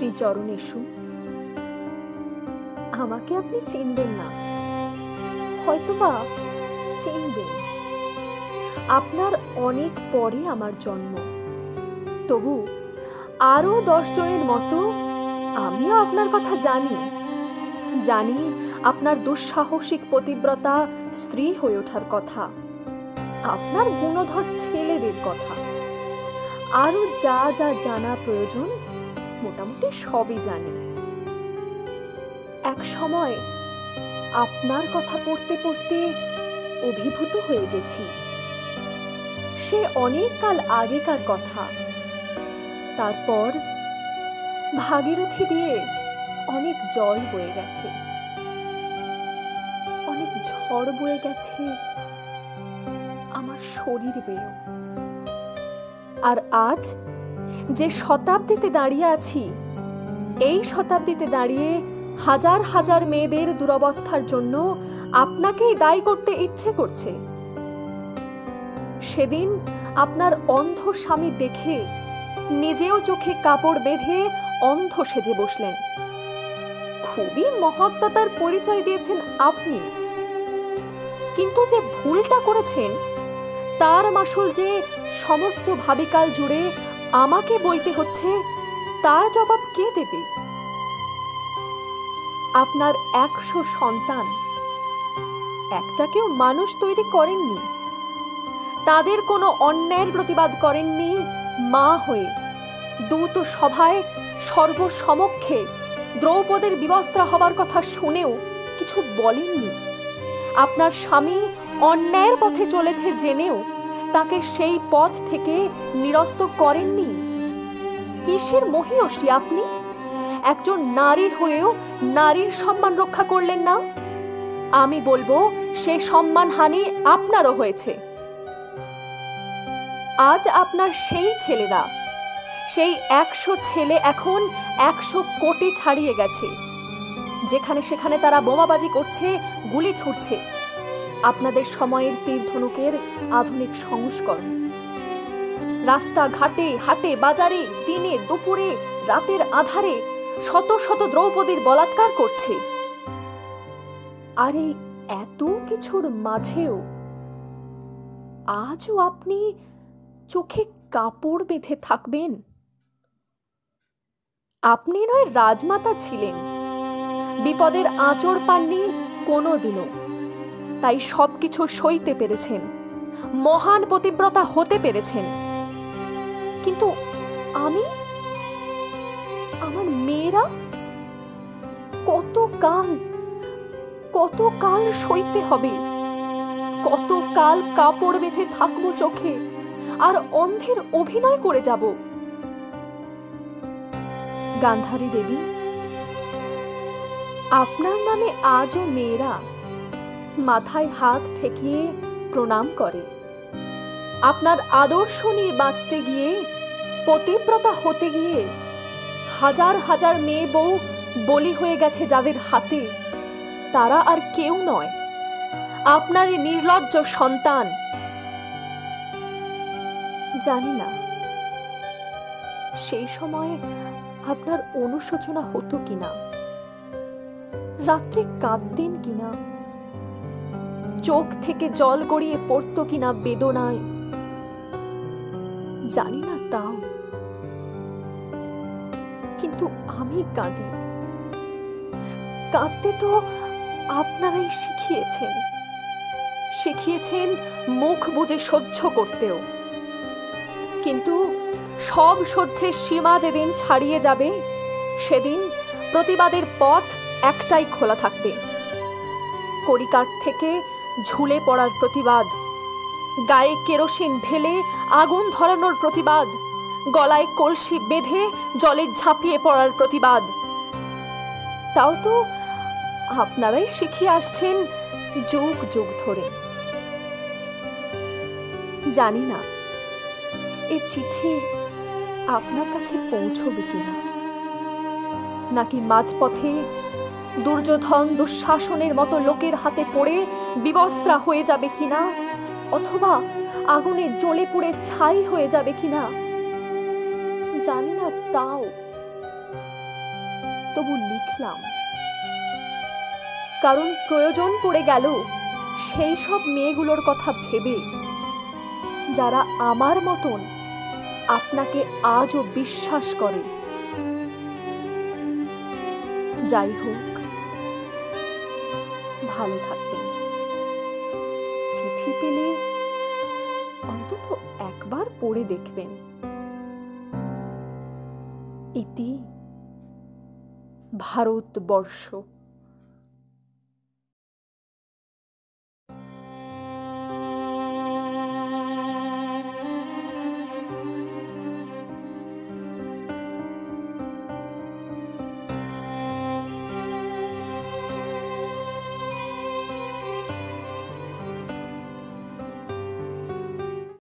শ্রীচরণেষু। আমাকে আপনি চিনবেন না, হয়তোবা চিনবেন। আপনার অনেক পরে আমার জন্ম, তবু আরও 10 জনের মতো আমিও আপনার কথা জানি। জানি আপনার দুঃসাহসিক পতিব্রতা স্ত্রী হয়ে ওঠার কথা, আপনার গুণধর ছেলেদের কথা, আরও যা যা জানা প্রয়োজন মোটামুটি সবই জানি। এক সময় আপনার কথা পড়তে পড়তে অভিভূত হয়ে গেছি। সে অনেক কাল আগেকার কথা। তারপর ভাগীরথী দিয়ে অনেক জল বয়ে গেছে, অনেক ঝড় বয়ে গেছে আমার শরীর বেয়েও। আর আজ যে শতাব্দীতে দাঁড়িয়ে আছি, এই শতাব্দীতে দাঁড়িয়ে হাজার হাজার মেয়েদের দুরবস্থার জন্য আপনাকেই দায়ী করতে ইচ্ছে করছে। সেদিন আপনার অন্ধ স্বামী দেখে নিজেও চোখে কাপড় বেঁধে অন্ধ সেজে বসলেন। খুবই মহত্ত্বতার পরিচয় দিয়েছেন আপনি, কিন্তু যে ভুলটা করেছেন তার মাসুল যে সমস্ত ভাবিকাল জুড়ে আমাকে বইতে হচ্ছে, তার জবাব কে দেবে? আপনার 100 সন্তান, একটাকেও মানুষ তৈরি করেননি, তাদের কোনো অন্যায়ের প্রতিবাদ করেননি। মা হয়ে দূত সভায় সর্বসমক্ষে দ্রৌপদীর বিবস্ত্রা হবার কথা শুনেও কিছু বলেননি। আপনার স্বামী অন্যায়ের পথে চলেছে জেনেও তাকে সেই পথ থেকে নিরস্ত করেননি। কিসের মহিয়সী আপনি? একজন নারী হয়েও নারীর সম্মান রক্ষা করলেন না। আমি বলবো সে সম্মানহানি আপনারও হয়েছে। আজ আপনার সেই ছেলেরা, সেই 100 ছেলে এখন 100 কোটি ছাড়িয়ে গেছে। যেখানে সেখানে তারা বোমাবাজি করছে, গুলি ছুটছে। আপনাদের সময়ের তীরধনুকের আধুনিক সংস্করণ। রাস্তাঘাটে, হাটে, বাজারে, দিনে দুপুরে, রাতের আধারে শত শত দ্রৌপদীর বলাৎকার করছে। আর এই এত কিছুর মাঝেও আজও আপনি চোখে কাপড় বেঁধে থাকবেন? আপনি নয় রাজমাতা ছিলেন, বিপদের আঁচড় পাননি কোনোদিনও, তাই সবকিছু সইতে পেরেছেন, মহান পতিব্রতা হতে পেরেছেন। কিন্তু আমি, আমার মেয়েরা কত কাল সইতে হবে? কত কাল কাপড় বেঁধে থাকবো চোখে আর অন্ধের অভিনয় করে যাব? গান্ধারী দেবী, আপনার নামে আজও মেয়েরা মাথায় হাত ঠেকিয়ে প্রণাম করে। আপনার আদর্শ নিয়ে বাঁচতে গিয়ে, পতিব্রতা হতে গিয়ে হাজার হাজার মেয়ে বউ বলি হয়ে গেছে যাদের হাতে, তারা আর কেউ নয়, আপনার নির্লজ্জ সন্তান। জানি না সেই সময় আপনার অনুশোচনা হতো কিনা, রাত্রে কাঁদতেন কিনা, চোখ থেকে জল গড়িয়ে পড়তো কিনা বেদনায়, জানি না তাও। কিন্তু আমি কাঁদি, কাঁদতে তো আপনারাই শিখিয়েছেন মুখ বুজে সহ্য করতেও। কিন্তু সব সহ্যের সীমা যেদিন ছাড়িয়ে যাবে, সেদিন প্রতিবাদের পথ একটাই খোলা থাকবে, কড়িকাঠ থেকে ঝুলে পড়ার প্রতিবাদ, গায়ে কেরোসিন ঢেলে আগুন ধরানোর প্রতিবাদ, গলায় কলসি বেঁধে জলে ঝাঁপিয়ে পড়ার প্রতিবাদ। তাও তো আপনারাই শিখিয়ে আসছেন যুগ যুগ ধরে। জানি না এ চিঠি আপনার কাছে পৌঁছবে কিনা, নাকি মাঝপথে দুর্যোধন দুঃশাসনের মতো লোকের হাতে পড়ে বিবস্ত্রা হয়ে যাবে কিনা, অথবা আগুনে জ্বলে পুড়ে ছাই হয়ে যাবে কিনা, জানি না তাও। तबु लिखलाम कारण प्रयोजन पड़े गेल सेई सब मेयेगुलोर कथा भेबे जारा आमार मतन आपनाके आजो विश्वास करे। যাই হোক, ভালো থাকবেন। চিঠি পেলে অন্তত একবার পড়ে দেখবেন। ইতি ভারতবর্ষ।